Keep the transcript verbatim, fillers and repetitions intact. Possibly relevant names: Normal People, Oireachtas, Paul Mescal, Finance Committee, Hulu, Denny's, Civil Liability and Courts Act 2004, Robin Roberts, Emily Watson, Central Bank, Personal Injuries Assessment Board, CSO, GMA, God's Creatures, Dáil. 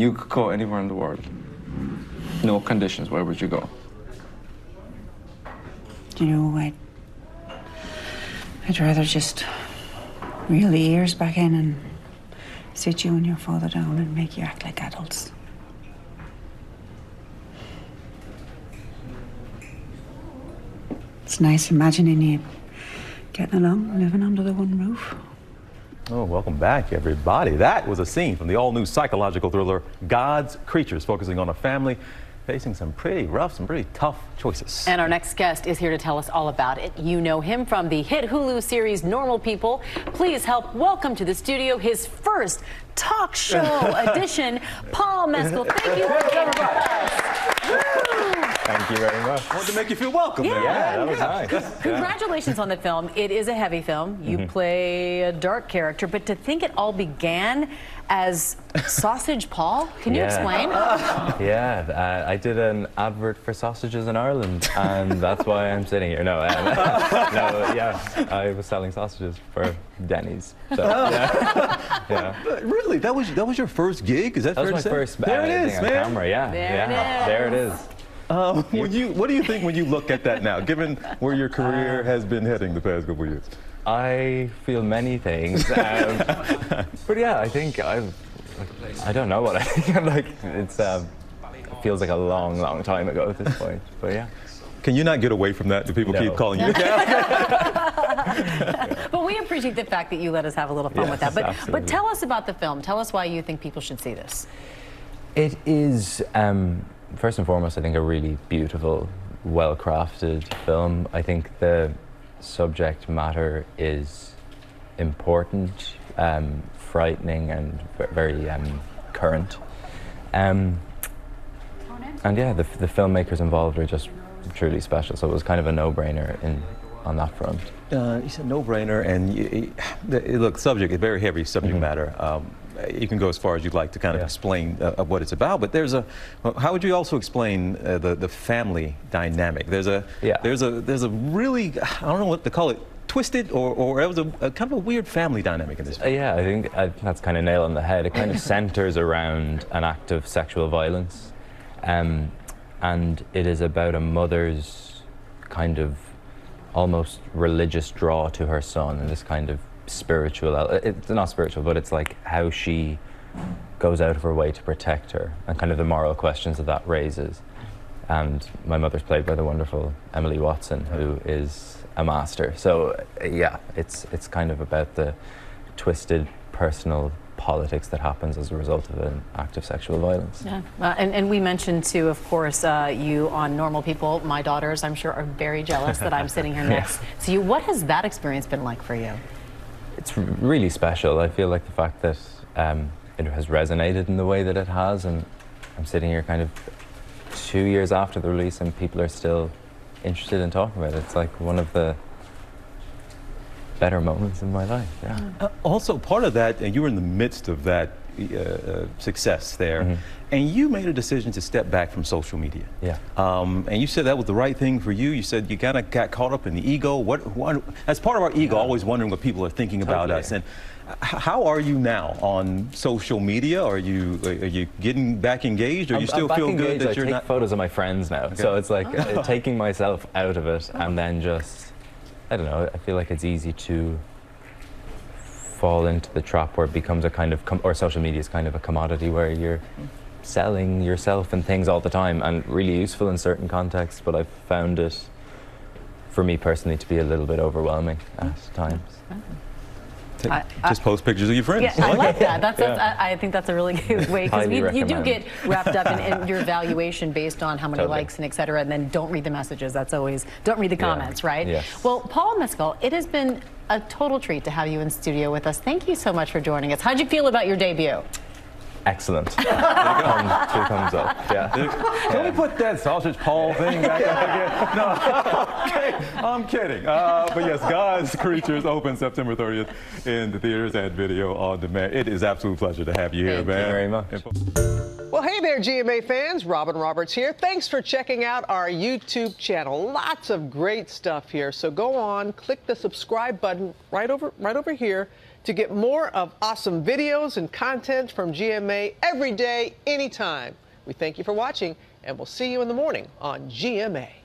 You could go anywhere in the world. No conditions. Where would you go? You know, I'd, I'd rather just reel the ears back in and sit you and your father down and make you act like adults. It's nice imagining you getting along, living under the one roof. Oh, welcome back, everybody. That was a scene from the all-new psychological thriller God's Creatures, focusing on a family facing some pretty rough, some pretty tough choices. And our next guest is here to tell us all about it. You know him from the hit Hulu series Normal People. Please help welcome to the studio his first talk show edition, Paul Mescal. Thank you for being with us. Thank you very much. I wanted to make you feel welcome. Yeah, yeah that was nice. Congratulations on the film. It is a heavy film. You mm-hmm. play a dark character, but to think it all began as Sausage Paul? Can you yeah. explain? Yeah, I, I did an advert for sausages in Ireland, and that's why I'm sitting here. No, um, no, yeah, I was selling sausages for Denny's. So, yeah. yeah. But really, that was that was your first gig? Is that, that fair was my to first? There uh, it is, on man. Camera, yeah, there yeah, it is. There it is. Um, when you, what do you think when you look at that now, given where your career has been heading the past couple of years? I feel many things, um, but yeah, I think I've, like, I don't know what I think. I'm like, it's, um, it feels like a long, long time ago at this point, but yeah. Can you not get away from that? Do people no. keep calling you? But we appreciate the fact that you let us have a little fun yes, with that. But, but tell us about the film. Tell us why you think people should see this. It is, um, first and foremost, I think a really beautiful, well-crafted film. I think the subject matter is important, um, frightening, and very um, current. Um, and yeah, the, the filmmakers involved are just truly special, so it was kind of a no-brainer in on that front. Uh, it's a no-brainer, and you, you, look, subject, a very heavy subject mm-hmm. matter. Um, You can go as far as you'd like to kind of yeah. explain uh, what it's about, but there's a. How would you also explain uh, the the family dynamic? There's a. Yeah. There's a. There's a really. I don't know what to call it. Twisted, or or it was a, a kind of a weird family dynamic in this. Uh, yeah, I think uh, that's kind of nail on the head. It kind of centers around an act of sexual violence, um, and it is about a mother's kind of almost religious draw to her son, and this kind of. Spiritual, it's not spiritual, but it's like how she goes out of her way to protect her and kind of the moral questions that that raises. And my mother's played by the wonderful Emily Watson, who is a master. So yeah, it's it's kind of about the twisted personal politics that happens as a result of an act of sexual violence. Yeah, uh, and, and we mentioned too, of course, uh, you on Normal People. My daughters, I'm sure, are very jealous that I'm sitting here next yeah. to you. What has that experience been like for you? It's really special. I feel like the fact that um, it has resonated in the way that it has, and I'm sitting here kind of two years after the release and people are still interested in talking about it. It's like one of the better moments in my life. Yeah. Uh, also, part of that, and you were in the midst of that uh, success there, mm-hmm. and you made a decision to step back from social media. Yeah. Um, and you said that was the right thing for you. You said you kind of got caught up in the ego. What, what? As part of our ego, yeah. always wondering what people are thinking totally. About us. And how are you now on social media? Are you are you getting back engaged? Or I'm, you still feel engaged, good that I you're take not photos of my friends now? Okay. So it's like oh. taking myself out of it, oh. and then just. I don't know, I feel like it's easy to fall into the trap where it becomes a kind of, com or social media is kind of a commodity where you're selling yourself and things all the time, and really useful in certain contexts, but I've found it, for me personally, to be a little bit overwhelming at times. Take, I, just I, post pictures of your friends. Yeah, I like that. That's, that's, yeah. I, I think that's a really good way, because you do get wrapped up in, in your valuation based on how many totally. Likes and et cetera, and then don't read the messages. That's always, don't read the comments, yeah. right? Yes. Well, Paul Mescal, it has been a total treat to have you in studio with us. Thank you so much for joining us. How'd you feel about your debut? Excellent. Two thumbs up. Yeah. Can yeah. we put that Sausage Paul thing back up again? No, I'm kidding. Uh, but yes, God's Creatures opens September thirtieth in the theaters and video on demand. It is an absolute pleasure to have you here, Thank man. Thank you very much. Well, hey there, G M A fans. Robin Roberts here. Thanks for checking out our YouTube channel. Lots of great stuff here. So go on, click the subscribe button right over, right over here. to get more of awesome videos and content from G M A every day, anytime. We thank you for watching, and we'll see you in the morning on G M A.